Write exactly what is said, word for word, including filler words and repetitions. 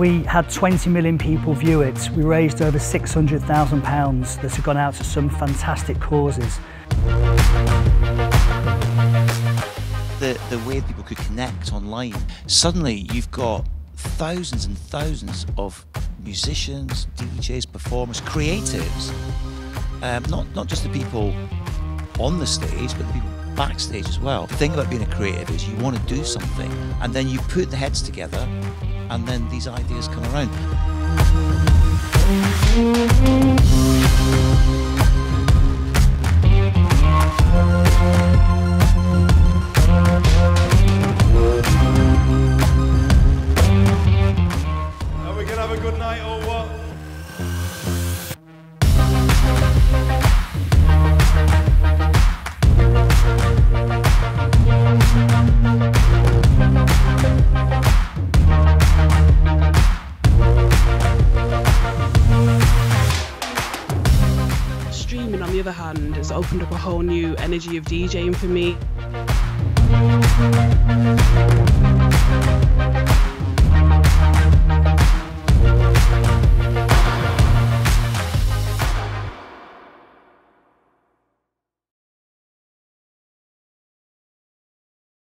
We had twenty million people view it. We raised over six hundred thousand pounds that have gone out to some fantastic causes. The, the way people could connect online, suddenly you've got thousands and thousands of musicians, D Js, performers, creatives. Um, not, not just the people on the stage, but the people backstage as well. The thing about being a creative is you want to do something, and then you put the heads together, and then these ideas come around. Are we gonna have a good night or what? Streaming, on the other hand, has opened up a whole new energy of DJing for me.